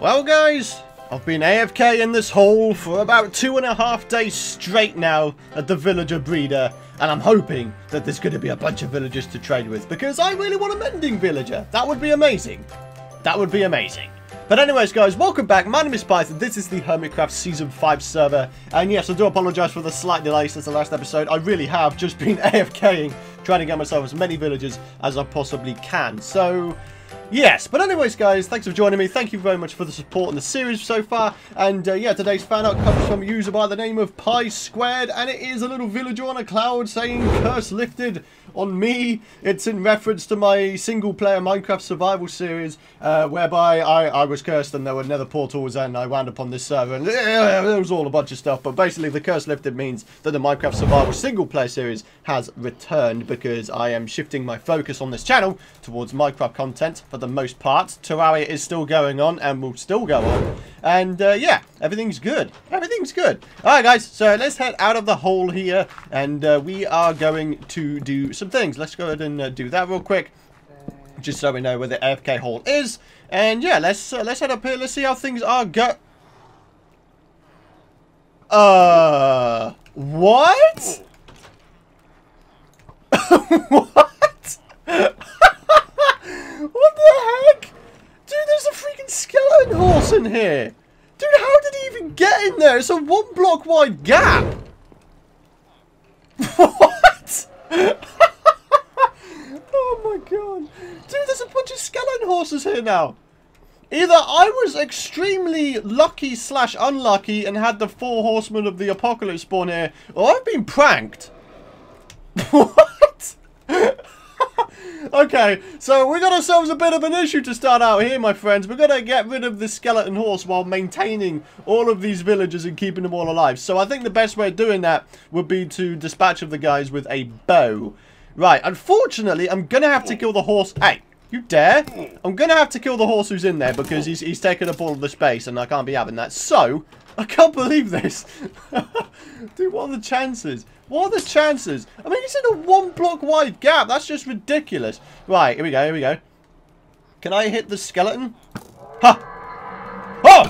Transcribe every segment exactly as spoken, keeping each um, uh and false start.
Well guys, I've been A F K in this hole for about two and a half days straight now at the villager breeder, and I'm hoping that there's going to be a bunch of villagers to trade with, because I really want a mending villager. That would be amazing. That would be amazing. But anyways guys, welcome back. My name is Python. This is the Hermitcraft Season five server. And yes, I do apologise for the slight delay since the last episode. I really have just been AFKing, trying to get myself as many villagers as I possibly can. So, yes. But anyways guys, thanks for joining me. Thank you very much for the support in the series so far. And uh, yeah, today's fan art comes from a user by the name of PiSquared. And it is a little villager on a cloud saying, "Curse lifted on me." It's in reference to my single player Minecraft survival series, uh, whereby I, I was cursed and there were nether portals and I wound up on this server and uh, there was all a bunch of stuff, but basically the curse lifted means that the Minecraft survival single player series has returned, because I am shifting my focus on this channel towards Minecraft content for the most part. Terraria is still going on and will still go on, and uh, yeah, everything's good. Everything's good. Alright guys, so let's head out of the hole here, and uh, we are going to do some things. Let's go ahead and uh, do that real quick, just so we know where the A F K hole is. And yeah, let's uh, let's head up here. Let's see how things are go. Uh, what? What? What the heck, dude? There's a freaking skeleton horse in here, dude. How did he even get in there? It's a one block wide gap. What? Oh my god. Dude, there's a bunch of skeleton horses here now. Either I was extremely lucky slash unlucky and had the four horsemen of the apocalypse spawn here, or I've been pranked. What? Okay, so we got ourselves a bit of an issue to start out here, my friends. We're going to get rid of this skeleton horse while maintaining all of these villagers and keeping them all alive. So I think the best way of doing that would be to dispatch of the guys with a bow. Right, unfortunately, I'm going to have to kill the horse. Hey, you dare? I'm going to have to kill the horse who's in there, because he's, he's taken up all of the space and I can't be having that. So, I can't believe this. Dude, what are the chances? What are the chances? I mean, it's in a one block wide gap. That's just ridiculous. Right, here we go, here we go. Can I hit the skeleton? Ha! Oh!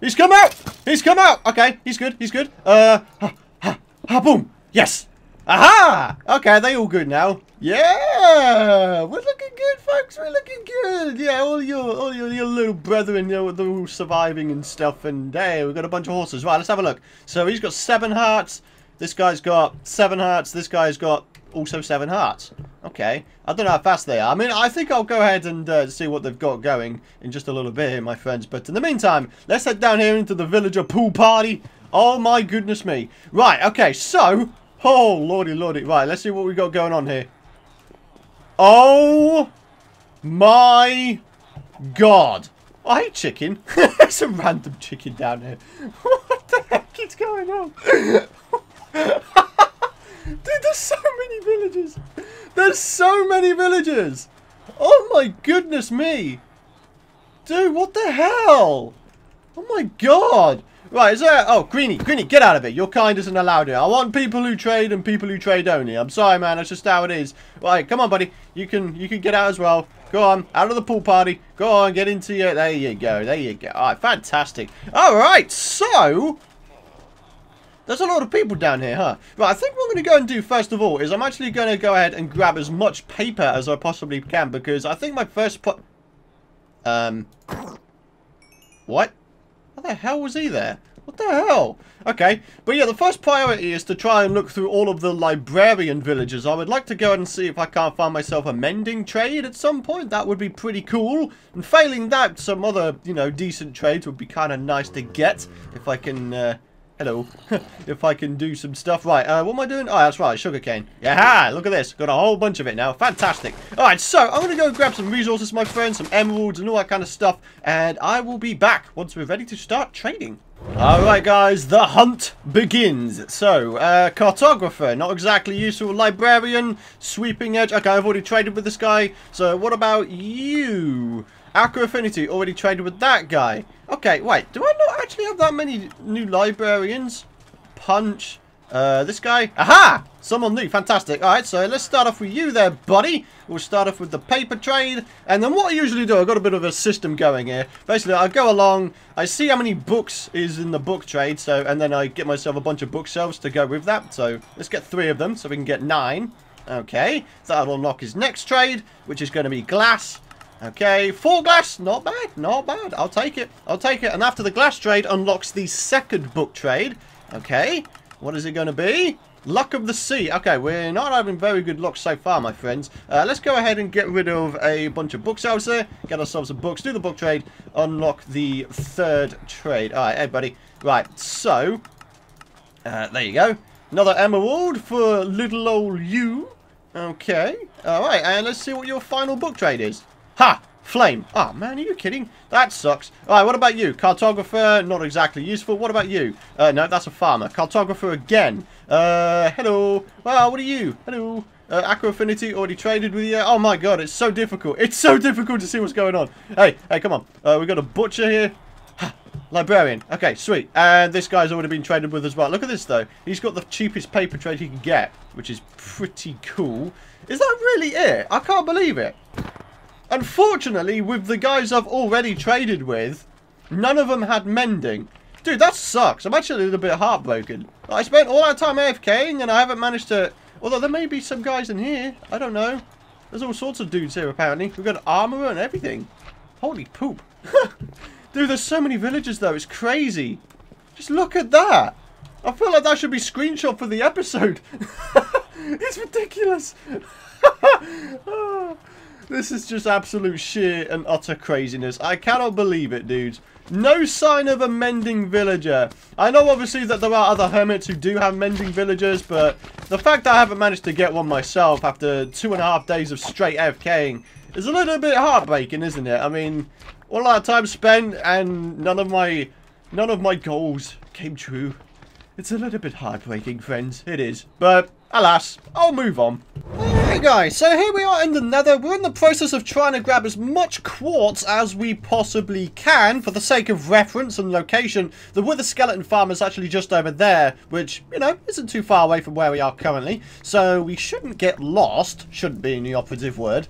He's come out! He's come out! Okay, he's good, he's good. Uh, ha, ha, ha, boom! Yes! Aha! Okay, they all good now. Yeah! We're looking good, folks. We're looking good. Yeah, all your all your, your little brethren, you know, they're all surviving and stuff. And hey, we've got a bunch of horses. Right, let's have a look. So he's got seven hearts. This guy's got seven hearts. This guy's got also seven hearts. Okay. I don't know how fast they are. I mean, I think I'll go ahead and uh, see what they've got going in just a little bit here, my friends. But in the meantime, let's head down here into the villager pool party. Oh, my goodness me. Right, okay. So... oh, lordy, lordy. Right, let's see what we got going on here. Oh, my God. I hate chicken. It's a random chicken down here. What the heck is going on? Dude, there's so many villagers. There's so many villagers. Oh, my goodness me. Dude, what the hell? Oh, my God. Right, is there... oh, Greenie, Greenie, get out of it. Your kind isn't allowed here. I want people who trade and people who trade only. I'm sorry, man. That's just how it is. Right, come on, buddy. You can you can get out as well. Go on. Out of the pool party. Go on, get into your... there you go. There you go. All right, fantastic. All right, so... there's a lot of people down here, huh? Right, I think what I'm going to go and do, first of all, is I'm actually going to go ahead and grab as much paper as I possibly can, because I think my first... po- Um... what? What the hell was he there? What the hell? Okay, but yeah, the first priority is to try and look through all of the librarian villagers. I would like to go ahead and see if I can't find myself a mending trade at some point. That would be pretty cool. And failing that, some other, you know, decent trades would be kind of nice to get if I can, uh, hello, if I can do some stuff. Right, uh, what am I doing? Oh, that's right, sugarcane. Yeah, look at this. Got a whole bunch of it now. Fantastic. All right, so I'm going to go grab some resources, my friends, some emeralds and all that kind of stuff. And I will be back once we're ready to start trading. All right, guys, the hunt begins. So, uh, cartographer, not exactly useful. Librarian, sweeping edge. Okay, I've already traded with this guy. So what about you? Aqua Affinity, already traded with that guy. Okay, wait, do I not actually have that many new librarians? Punch, uh, this guy. Aha! Someone new, fantastic. Alright, so let's start off with you there, buddy. We'll start off with the paper trade. And then what I usually do, I've got a bit of a system going here. Basically, I go along, I see how many books is in the book trade, so, and then I get myself a bunch of bookshelves to go with that. So let's get three of them so we can get nine. Okay, that'll unlock his next trade, which is going to be glass. Okay, four glass, not bad, not bad. I'll take it, I'll take it. And after the glass trade unlocks the second book trade. Okay, what is it going to be? Luck of the sea. Okay, we're not having very good luck so far, my friends. Uh, let's go ahead and get rid of a bunch of books out there. Get ourselves some books, do the book trade, unlock the third trade. All right, hey, buddy. Right, so, uh, there you go. Another emerald for little old you. Okay, all right, and let's see what your final book trade is. Ha! Flame. Oh, man, are you kidding? That sucks. All right, what about you? Cartographer, not exactly useful. What about you? Uh, no, that's a farmer. Cartographer again. Uh, hello. Wow, what are you? Hello. Uh, Aqua Affinity, already traded with you. Oh, my God, it's so difficult. It's so difficult to see what's going on. Hey, hey, come on. Uh, we've got a butcher here. Ha! Librarian. Okay, sweet. And this guy's already been traded with as well. Look at this, though. He's got the cheapest paper trade he can get, which is pretty cool. Is that really it? I can't believe it. Unfortunately, with the guys I've already traded with, none of them had mending. Dude, that sucks. I'm actually a little bit heartbroken. I spent all that time AFKing and I haven't managed to... Although there may be some guys in here. I don't know. There's all sorts of dudes here, apparently. We've got armor and everything. Holy poop. Dude, there's so many villagers, though. It's crazy. Just look at that. I feel like that should be screenshot for the episode. It's ridiculous. Oh. This is just absolute sheer and utter craziness. I cannot believe it, dudes. No sign of a mending villager. I know, obviously, that there are other hermits who do have mending villagers, but the fact that I haven't managed to get one myself after two and a half days of straight AFKing is a little bit heartbreaking, isn't it? I mean, all that time spent and none of my, none of my goals came true. It's a little bit heartbreaking, friends. It is. But, alas, I'll move on. Alright, guys, so here we are in the nether. We're in the process of trying to grab as much quartz as we possibly can. For the sake of reference and location, the Wither Skeleton Farm is actually just over there, which, you know, isn't too far away from where we are currently. So we shouldn't get lost. Shouldn't be in the operative word.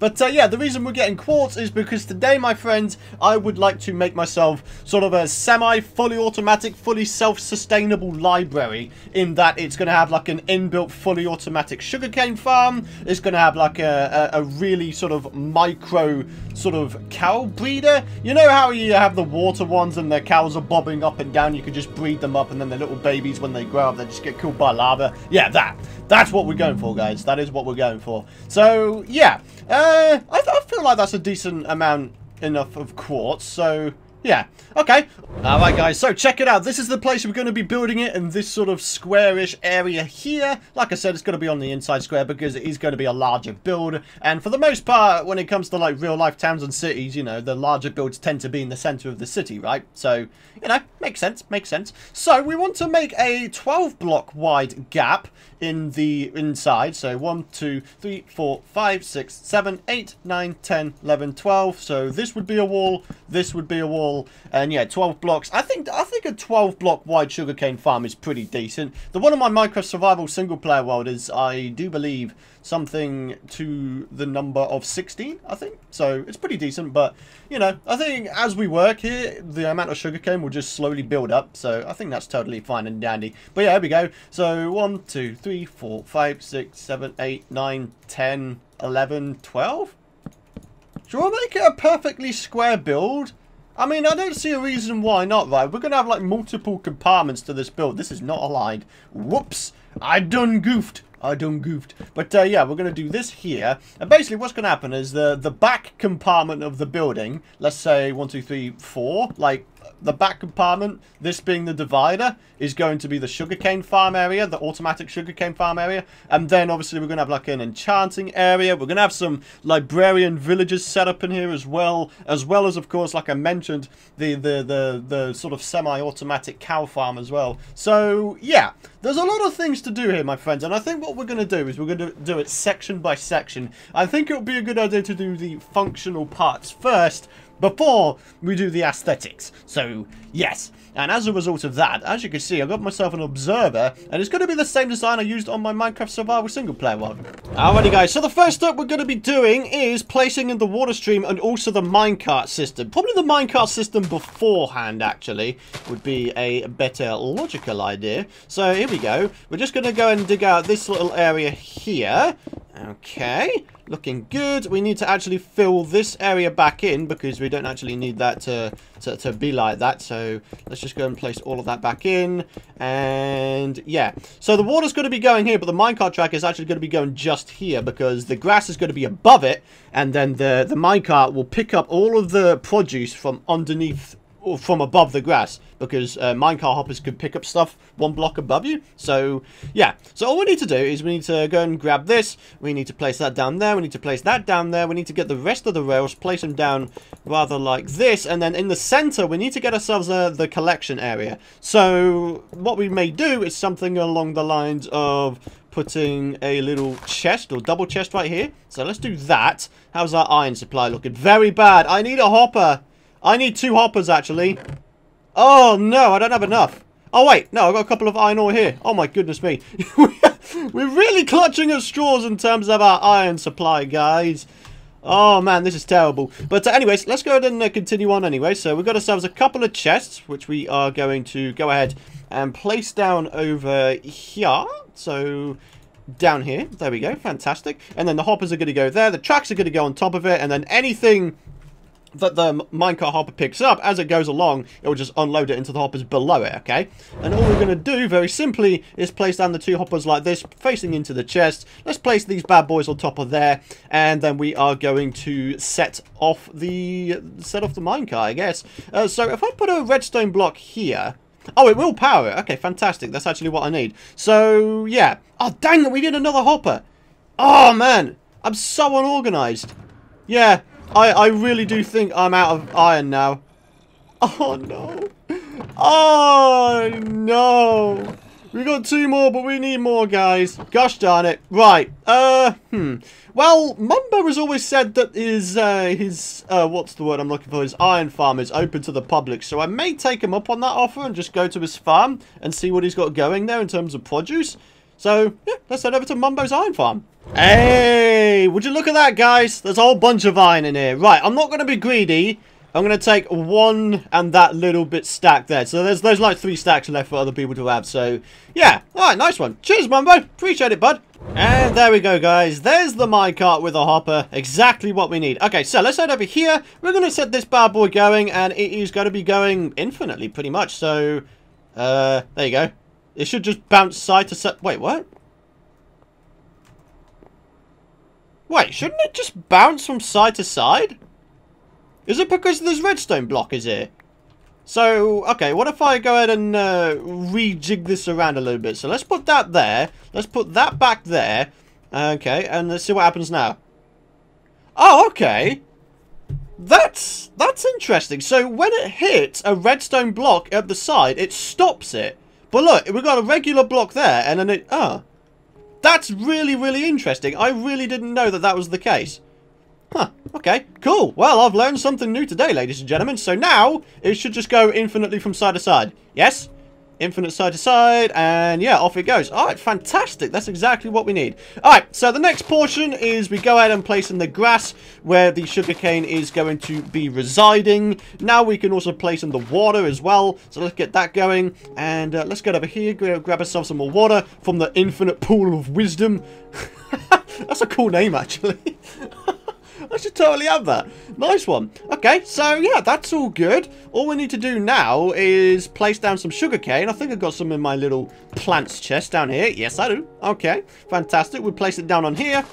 But, uh, yeah, the reason we're getting quartz is because today, my friends, I would like to make myself sort of a semi-fully automatic, fully self-sustainable library, in that it's going to have, like, an inbuilt fully automatic sugarcane farm. It's going to have like a, a, a really sort of micro sort of cow breeder. You know how you have the water ones and the cows are bobbing up and down? You can just breed them up and then the little babies, when they grow up, they just get killed by lava. Yeah, that. That's what we're going for, guys. That is what we're going for. So, yeah. Uh, I, I feel like that's a decent amount enough of quartz. So... yeah, okay. Alright, guys, so check it out. This is the place we're going to be building it, in this sort of squarish area here. Like I said, it's going to be on the inside square because it is going to be a larger build. And for the most part, when it comes to, like, real-life towns and cities, you know, the larger builds tend to be in the center of the city, right? So, you know, makes sense, makes sense. So, we want to make a twelve block wide gap in the inside. So, one, two, three, four, five, six, seven, eight, nine, ten, eleven, twelve. So, this would be a wall, this would be a wall, and yeah, twelve blocks. I think I think a twelve block wide sugarcane farm is pretty decent. The one on my Minecraft survival single player world is, I do believe, something to the number of sixteen, I think. So it's pretty decent, but you know, I think as we work here, the amount of sugarcane will just slowly build up. So I think that's totally fine and dandy. But yeah, here we go. So one, two, three, four, five, six, seven, eight, nine, ten, eleven, twelve. Shall I make it a perfectly square build? I mean, I don't see a reason why not, right? We're going to have, like, multiple compartments to this build. This is not aligned. Whoops. I done goofed. I done goofed. But, uh, yeah, we're going to do this here. And basically what's going to happen is the, the back compartment of the building, let's say one, two, three, four, like, the back compartment, this being the divider, is going to be the sugarcane farm area, the automatic sugarcane farm area. And then, obviously, we're going to have, like, an enchanting area. We're going to have some librarian villages set up in here as well. As well as, of course, like I mentioned, the, the, the, the sort of semi-automatic cow farm as well. So, yeah, there's a lot of things to do here, my friends. And I think what we're going to do is we're going to do it section by section. I think it would be a good idea to do the functional parts first, before we do the aesthetics. So yes, and as a result of that, as you can see, I got myself an observer, and it's going to be the same design I used on my Minecraft Survival single player one. Alrighty guys, so the first step we're going to be doing is placing in the water stream and also the minecart system. Probably the minecart system beforehand actually would be a better logical idea. So here we go, we're just going to go and dig out this little area here. Okay, looking good. We need to actually fill this area back in because we don't actually need that to, to, to be like that. So let's just go and place all of that back in. And yeah, so the water's going to be going here, but the minecart track is actually going to be going just here because the grass is going to be above it. And then the, the minecart will pick up all of the produce from underneath or from above the grass, because uh, minecart hoppers can pick up stuff one block above you. So yeah, so all we need to do is we need to go and grab this, we need to place that down there, we need to place that down there, we need to get the rest of the rails, place them down rather like this, and then in the center we need to get ourselves uh, the collection area. So what we may do is something along the lines of putting a little chest or double chest right here. So let's do that. How's our iron supply looking? Very bad. I need a hopper. I need two hoppers, actually. Oh, no, I don't have enough. Oh, wait, no, I've got a couple of iron ore here. Oh, my goodness me. We're really clutching at straws in terms of our iron supply, guys. Oh, man, this is terrible. But uh, anyways, let's go ahead and uh, continue on anyway. So we've got ourselves a couple of chests, which we are going to go ahead and place down over here. So down here. There we go. Fantastic. And then the hoppers are going to go there. The tracks are going to go on top of it. And then anything that the minecart hopper picks up as it goes along, it will just unload it into the hoppers below it, okay? And all we're going to do, very simply, is place down the two hoppers like this, facing into the chest. Let's place these bad boys on top of there, and then we are going to set off the set off the minecart, I guess. Uh, so if I put a redstone block here... Oh, it will power it. Okay, fantastic. That's actually what I need. So, yeah. Oh, dang it, we need another hopper. Oh, man. I'm so unorganized. Yeah. I, I really do think I'm out of iron now. Oh, no. Oh, no. We got two more, but we need more, guys. Gosh darn it. Right. Uh, hmm. Well, Mumbo has always said that his, uh, his, uh, what's the word I'm looking for? His iron farm is open to the public. So I may take him up on that offer and just go to his farm and see what he's got going there in terms of produce. So, yeah, let's head over to Mumbo's iron farm. Hey, would you look at that, guys? There's a whole bunch of iron in here. Right, I'm not going to be greedy. I'm going to take one and that little bit stack there. So there's, there's like three stacks left for other people to have. So, yeah. All right, nice one. Cheers, Mumbo. Appreciate it, bud. And there we go, guys. There's the minecart with a hopper. Exactly what we need. Okay, so let's head over here. We're going to set this bad boy going, and it is going to be going infinitely, pretty much. So, uh, there you go. It should just bounce side to side. Wait, what? Wait, shouldn't it just bounce from side to side? Is it because this redstone block is here? So, okay, what if I go ahead and uh, rejig this around a little bit? So let's put that there. Let's put that back there. Okay, and let's see what happens now. Oh, okay. That's, that's interesting. So when it hits a redstone block at the side, it stops it. But look, we've got a regular block there, and then it... Oh. That's really, really interesting. I really didn't know that that was the case. Huh. Okay. Cool. Well, I've learned something new today, ladies and gentlemen. So now, it should just go infinitely from side to side. Yes? Infinite side to side, and yeah, off it goes. All right, fantastic. That's exactly what we need. All right, so the next portion is we go ahead and place in the grass where the sugarcane is going to be residing. Now we can also place in the water as well. So let's get that going, and uh, let's get over here, grab ourselves some more water from the infinite pool of wisdom. That's a cool name, actually. I should totally have that. Nice one. Okay, so yeah, that's all good. All we need to do now is place down some sugarcane. I think I've got some in my little plants chest down here. Yes, I do. Okay, fantastic. We'll place it down on here.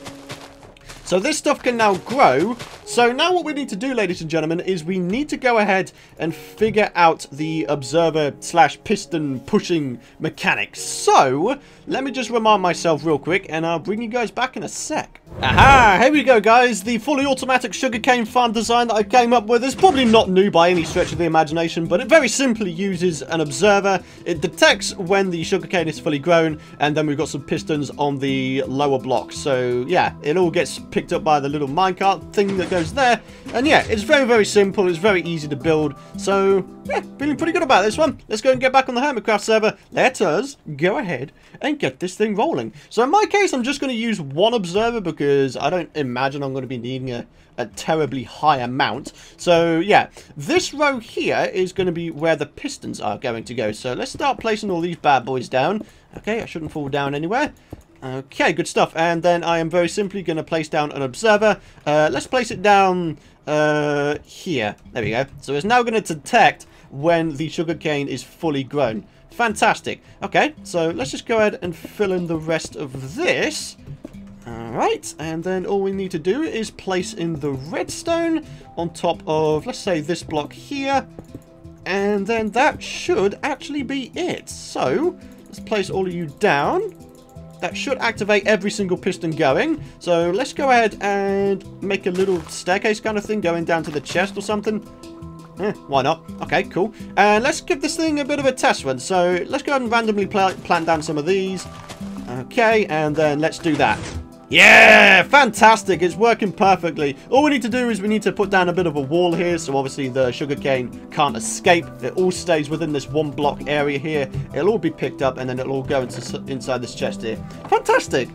So this stuff can now grow. So now what we need to do, ladies and gentlemen, is we need to go ahead and figure out the observer slash piston pushing mechanics. So let me just remind myself real quick, and I'll bring you guys back in a sec. Aha! Here we go, guys. The fully automatic sugarcane farm design that I came up with is probably not new by any stretch of the imagination, but it very simply uses an observer. It detects when the sugarcane is fully grown, and then we've got some pistons on the lower block. So yeah, it all gets picked up by the little minecart thing that goes goes there. And yeah, it's very, very simple. It's very easy to build. So yeah, feeling pretty good about this one. Let's go and get back on the Hermitcraft server. Let us go ahead and get this thing rolling. So in my case, I'm just going to use one observer because I don't imagine I'm going to be needing a, a terribly high amount. So yeah, this row here is going to be where the pistons are going to go. So let's start placing all these bad boys down. Okay, I shouldn't fall down anywhere. Okay, good stuff. And then I am very simply going to place down an observer. Uh, let's place it down uh, here. There we go. So it's now going to detect when the sugarcane is fully grown. Fantastic. Okay, so let's just go ahead and fill in the rest of this. All right, and then all we need to do is place in the redstone on top of, let's say, this block here. And then that should actually be it. So let's place all of you down. That should activate every single piston going. So let's go ahead and make a little staircase kind of thing going down to the chest or something. Eh, why not? Okay, cool. And let's give this thing a bit of a test run. So let's go ahead and randomly pl plant down some of these. Okay, and then let's do that. Yeah, fantastic. It's working perfectly. All we need to do is we need to put down a bit of a wall here. So obviously the sugarcane can't escape. It all stays within this one block area here. It'll all be picked up and then it'll all go into, inside this chest here. Fantastic.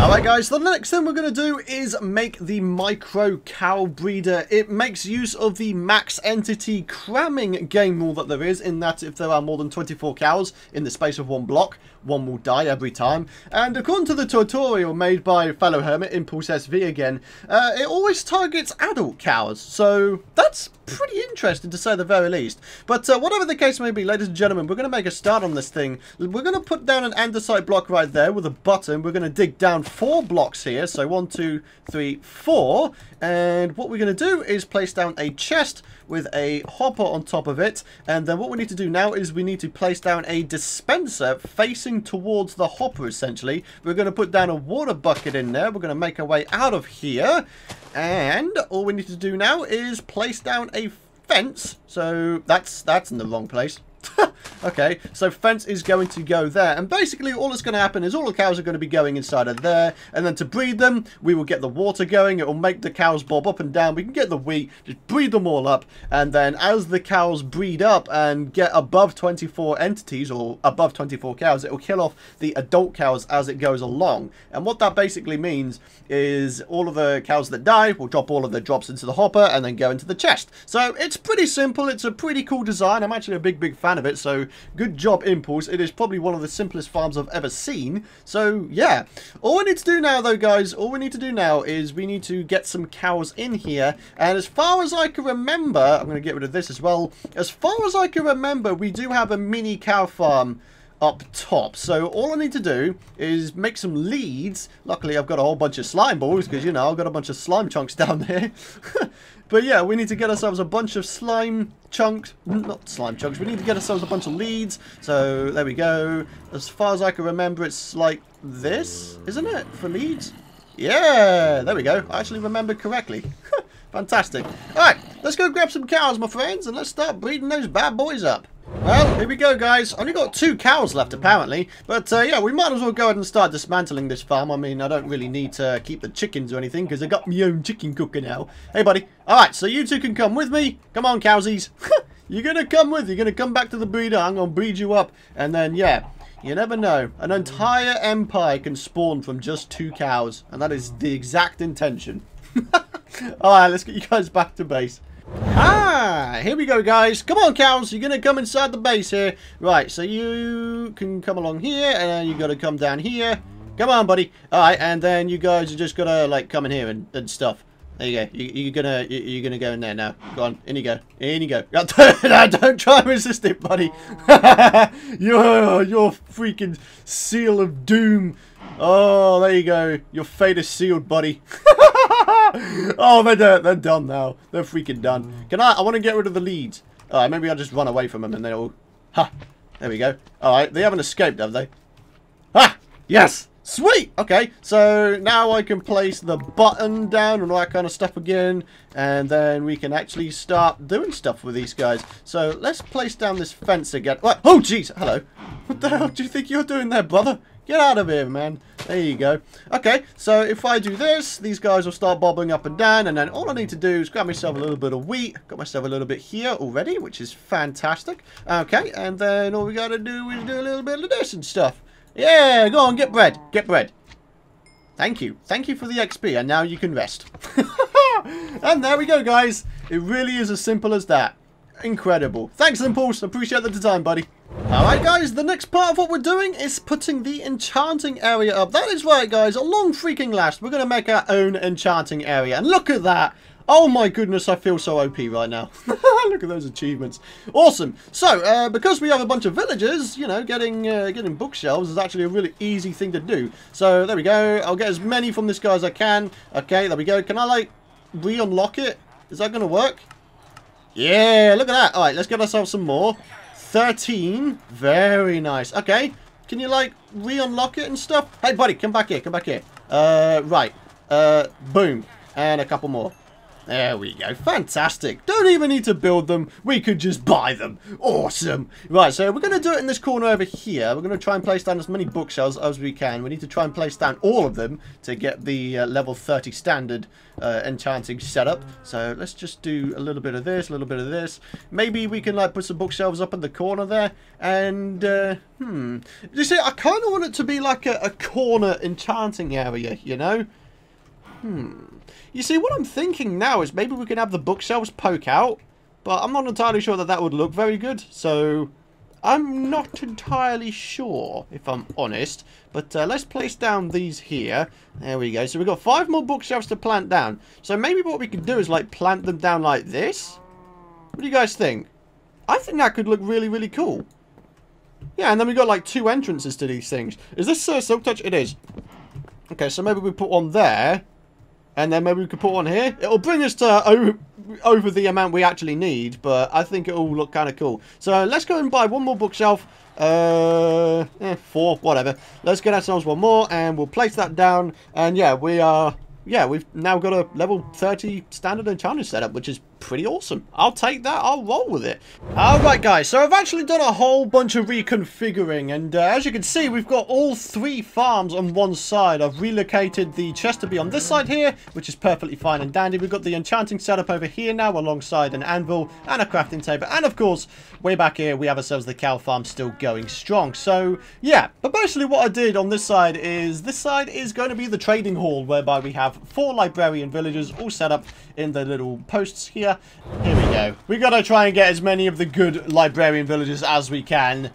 Alright guys, so the next thing we're going to do is make the micro cow breeder. It makes use of the max entity cramming game rule that there is, in that if there are more than twenty-four cows in the space of one block, one will die every time. And according to the tutorial made by fellow hermit Impulse S V again, uh, it always targets adult cows. So that's pretty interesting to say the very least. But uh, whatever the case may be, ladies and gentlemen, we're going to make a start on this thing. We're going to put down an andesite block right there with a button. We're going to dig down four blocks here. So one, two, three, four. And what we're going to do is place down a chest with a hopper on top of it. And then what we need to do now is we need to place down a dispenser facing towards the hopper, essentially. We're going to put down a water bucket in there. We're going to make our way out of here. And all we need to do now is place down a fence. So that's that's in the wrong place. Okay, so fence is going to go there. And basically all that's going to happen is all the cows are going to be going inside of there. And then to breed them, we will get the water going. It will make the cows bob up and down. We can get the wheat, just breed them all up. And then as the cows breed up and get above twenty-four entities or above twenty-four cows, it will kill off the adult cows as it goes along. And what that basically means is all of the cows that die will drop all of their drops into the hopper and then go into the chest. So it's pretty simple. It's a pretty cool design. I'm actually a big, big fan of it, so good job Impulse. It is probably one of the simplest farms I've ever seen. So yeah, all we need to do now though guys, all we need to do now is we need to get some cows in here. And as far as I can remember, I'm going to get rid of this as well, as far as I can remember we do have a mini cow farm up top. So all I need to do is make some leads. Luckily I've got a whole bunch of slime balls because, you know, I've got a bunch of slime chunks down there. But yeah, we need to get ourselves a bunch of slime chunks, not slime chunks, we need to get ourselves a bunch of leads. So there we go. As far as I can remember, it's like this, isn't it, for leads? Yeah, there we go. I actually remembered correctly. Fantastic. Alright, let's go grab some cows, my friends, and let's start breeding those bad boys up. Well, here we go, guys. Only got two cows left, apparently. But, uh, yeah, we might as well go ahead and start dismantling this farm. I mean, I don't really need to keep the chickens or anything, because I got my own chicken cooker now. Hey, buddy. All right, so you two can come with me. Come on, cowsies. You're going to come with. You're going to come back to the breeder. I'm going to breed you up. And then, yeah, you never know. An entire empire can spawn from just two cows. And that is the exact intention. All right, let's get you guys back to base. Ah, here we go, guys. Come on, cows. You're going to come inside the base here. Right, so you can come along here, and then you got to come down here. Come on, buddy. All right, and then you guys are just got to, like, come in here and, and stuff. There you go. You, you're going to you're gonna go in there now. Go on. In you go. In you go. No, don't try and resist it, buddy. you're, you're freaking seal of doom. Oh, there you go. Your fate is sealed, buddy. Oh, they're, they're done now. They're freaking done. Can I? I want to get rid of the leads. All right, maybe I'll just run away from them and they'll... Ha! There we go. All right, they haven't escaped, have they? Ha! Yes! Sweet! Okay, so now I can place the button down and all that kind of stuff again. And then we can actually start doing stuff with these guys. So let's place down this fence again. Oh, jeez! Hello. What the hell do you think you're doing there, brother? Get out of here, man. There you go. Okay, so if I do this, these guys will start bobbing up and down, and then all I need to do is grab myself a little bit of wheat. Got myself a little bit here already, which is fantastic. Okay, and then all we gotta do is do a little bit of this and stuff. Yeah, go on, get bread, get bread. Thank you. Thank you for the X P, and now you can rest. And there we go, guys. It really is as simple as that. Incredible. Thanks, Impulse. Appreciate the time, buddy. Alright guys, the next part of what we're doing is putting the enchanting area up. That is right, guys, along freaking last, we're going to make our own enchanting area. And look at that. Oh my goodness, I feel so O P right now. Look at those achievements. Awesome. So, uh, because we have a bunch of villagers, you know, getting uh, getting bookshelves is actually a really easy thing to do. So, there we go. I'll get as many from this guy as I can. Okay, there we go. Can I, like, re-unlock it? Is that going to work? Yeah, look at that. Alright, let's get ourselves some more. thirteen. Very nice. Okay. Can you, like, re-unlock it and stuff? Hey, buddy, come back here. Come back here. Uh, right. Uh, boom. And a couple more. There we go. Fantastic. Don't even need to build them. We could just buy them. Awesome. Right, so we're going to do it in this corner over here. We're going to try and place down as many bookshelves as we can. We need to try and place down all of them to get the uh, level thirty standard uh, enchanting setup. So let's just do a little bit of this, a little bit of this. Maybe we can like put some bookshelves up in the corner there. And, uh, hmm. You see, I kind of want it to be like a, a corner enchanting area, you know? Hmm. You see, what I'm thinking now is maybe we can have the bookshelves poke out, but I'm not entirely sure that that would look very good, so I'm not entirely sure, if I'm honest. But uh, let's place down these here. There we go. So we've got five more bookshelves to plant down. So maybe what we could do is, like, plant them down like this. What do you guys think? I think that could look really, really cool. Yeah, and then we've got, like, two entrances to these things. Is this uh, Silk Touch? It is. Okay, so maybe we put one there. And then maybe we could put on here. It'll bring us to over, over the amount we actually need, but I think it'll look kind of cool. So let's go and buy one more bookshelf. Uh, eh, four, whatever. Let's get ourselves one more, and we'll place that down. And yeah, we are. Yeah, we've now got a level thirty standard enchanted setup, which is pretty awesome. I'll take that. I'll roll with it. Alright guys, so I've actually done a whole bunch of reconfiguring, and uh, as you can see, we've got all three farms on one side. I've relocated the chest to be on this side here, which is perfectly fine and dandy. We've got the enchanting setup over here now, alongside an anvil and a crafting table, and of course, way back here, we have ourselves the cow farm still going strong. So, yeah, but basically what I did on this side is, this side is going to be the trading hall, whereby we have four librarian villagers all set up in the little posts here. Here we go. We gotta try and get as many of the good librarian villagers as we can.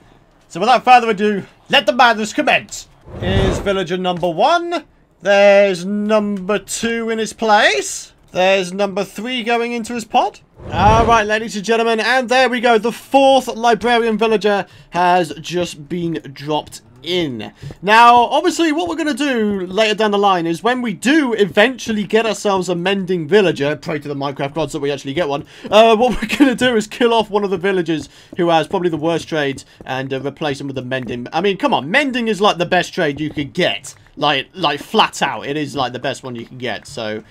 So without further ado, let the madness commence. Here's villager number one. There's number two in his place. There's number three going into his pod. Alright, ladies and gentlemen, and there we go. The fourth librarian villager has just been dropped in. Now, obviously, what we're going to do later down the line is when we do eventually get ourselves a mending villager, pray to the Minecraft gods that we actually get one, uh, what we're going to do is kill off one of the villagers who has probably the worst trades and uh, replace him with a mending. I mean, come on, mending is like the best trade you could get. Like, like flat out, it is like the best one you can get, so...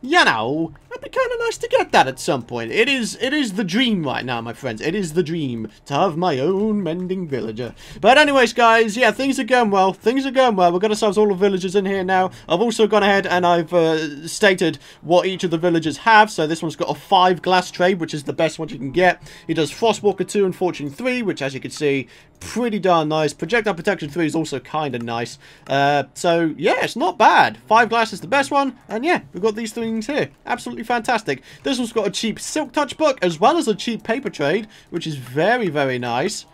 You know, it'd be kind of nice to get that at some point. It is it is the dream right now, my friends. It is the dream to have my own mending villager. But anyways, guys, yeah, things are going well. Things are going well. We've got ourselves all the villagers in here now. I've also gone ahead and I've uh, stated what each of the villagers have. So this one's got a five glass tray, which is the best one you can get. He does Frostwalker two and Fortune three, which, as you can see, pretty darn nice. Projectile Protection three is also kind of nice. Uh, so, yeah, it's not bad. Five glass is the best one. And, yeah, we've got these three here. Absolutely fantastic. This one's got a cheap Silk Touch book as well as a cheap paper trade, which is very, very nice.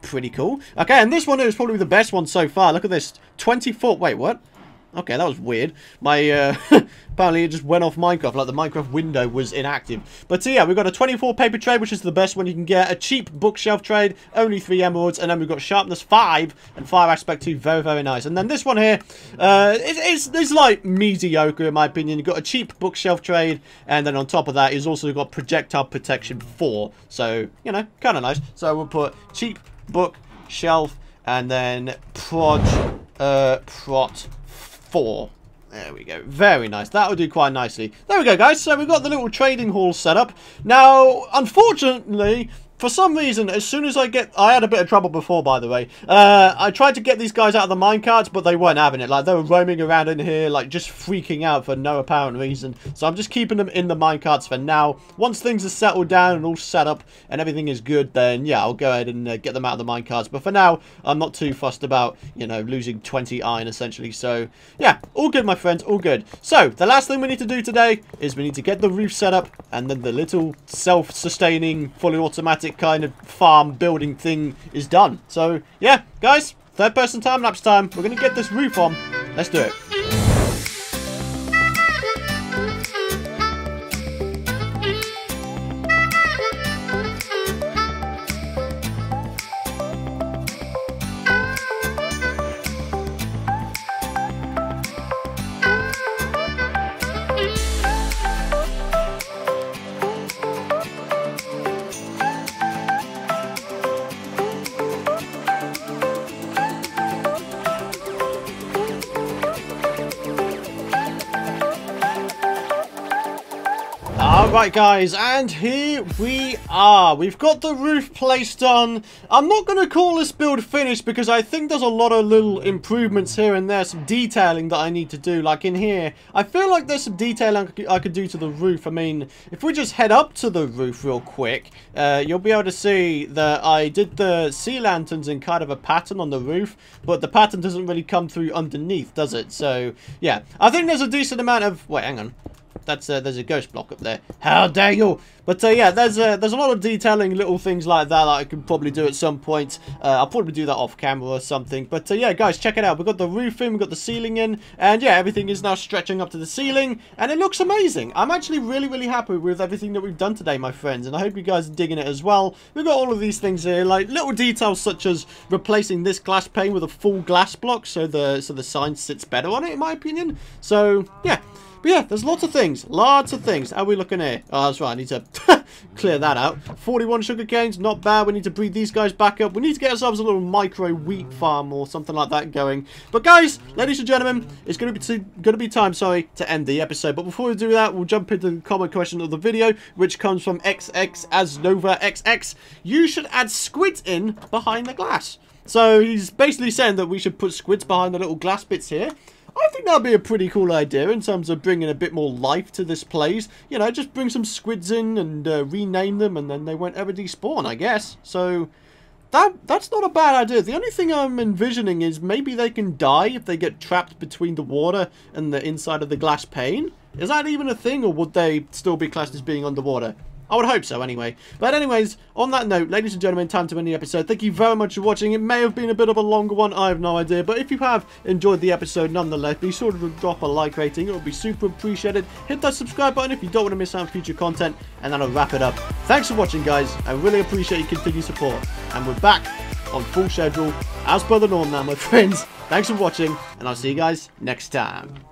Pretty cool. Okay, and this one is probably the best one so far. Look at this. twenty-four. Wait, what? Okay, that was weird. My, uh, apparently it just went off Minecraft, like the Minecraft window was inactive. But uh, yeah, we've got a twenty-four paper trade, which is the best one you can get. A cheap bookshelf trade, only three emeralds. And then we've got sharpness five and fire aspect two. Very, very nice. And then this one here, uh, it, it's, it's like mediocre in my opinion. You've got a cheap bookshelf trade. And then on top of that, he's also got projectile protection four. So, you know, kind of nice. So we'll put cheap bookshelf and then proj, uh, prot. Four. There we go. Very nice. That will do quite nicely. There we go, guys. So we've got the little trading hall set up. Now, unfortunately, For some reason, as soon as I get... I had a bit of trouble before, by the way. Uh, I tried to get these guys out of the minecarts, but they weren't having it. Like, they were roaming around in here, like, just freaking out for no apparent reason. So I'm just keeping them in the minecarts for now. Once things are settled down and all set up and everything is good, then, yeah, I'll go ahead and uh, get them out of the minecarts. But for now, I'm not too fussed about, you know, losing twenty iron, essentially. So, yeah, all good, my friends, all good. So, the last thing we need to do today is we need to get the roof set up, and then the little self-sustaining, fully automatic kind of farm building thing is done. So yeah, guys, third person time lapse time. We're gonna get this roof on. Let's do it. Right, guys, and here we are. We've got the roof placed on. I'm not going to call this build finished because I think there's a lot of little improvements here and there, some detailing that I need to do. Like in here, I feel like there's some detailing I could do to the roof. I mean, if we just head up to the roof real quick, uh, you'll be able to see that I did the sea lanterns in kind of a pattern on the roof, but the pattern doesn't really come through underneath, does it? So, yeah, I think there's a decent amount of... Wait, hang on. That's uh, there's a ghost block up there. How dare you! But uh, yeah, there's a, there's a lot of detailing, little things like that, that I could probably do at some point. Uh, I'll probably do that off camera or something. But uh, yeah, guys, check it out. We've got the roof in, we've got the ceiling in, and yeah, everything is now stretching up to the ceiling, and it looks amazing. I'm actually really, really happy with everything that we've done today, my friends, and I hope you guys are digging it as well. We've got all of these things here, like little details such as replacing this glass pane with a full glass block so the so the sign sits better on it, in my opinion. So yeah. But yeah, there's lots of things. Lots of things. How are we looking here? Oh, that's right. I need to clear that out. forty-one sugar canes. Not bad. We need to breed these guys back up. We need to get ourselves a little micro wheat farm or something like that going. But guys, ladies and gentlemen, it's going to be going to be time, sorry, to end the episode. But before we do that, we'll jump into the comment question of the video, which comes from X X as Nova X X. You should add squid in behind the glass. So he's basically saying that we should put squids behind the little glass bits here. I think that'd be a pretty cool idea in terms of bringing a bit more life to this place. You know, just bring some squids in and uh, rename them, and then they won't ever despawn, I guess. So that that's not a bad idea. The only thing I'm envisioning is maybe they can die if they get trapped between the water and the inside of the glass pane. Is that even a thing, or would they still be classed as being underwater? I would hope so, anyway. But anyways, on that note, ladies and gentlemen, time to end the episode. Thank you very much for watching. It may have been a bit of a longer one. I have no idea. But if you have enjoyed the episode, nonetheless, be sure to drop a like rating. It would be super appreciated. Hit that subscribe button if you don't want to miss out on future content. And that'll wrap it up. Thanks for watching, guys. I really appreciate your continued support. And we're back on full schedule, as per the norm now, my friends. Thanks for watching, and I'll see you guys next time.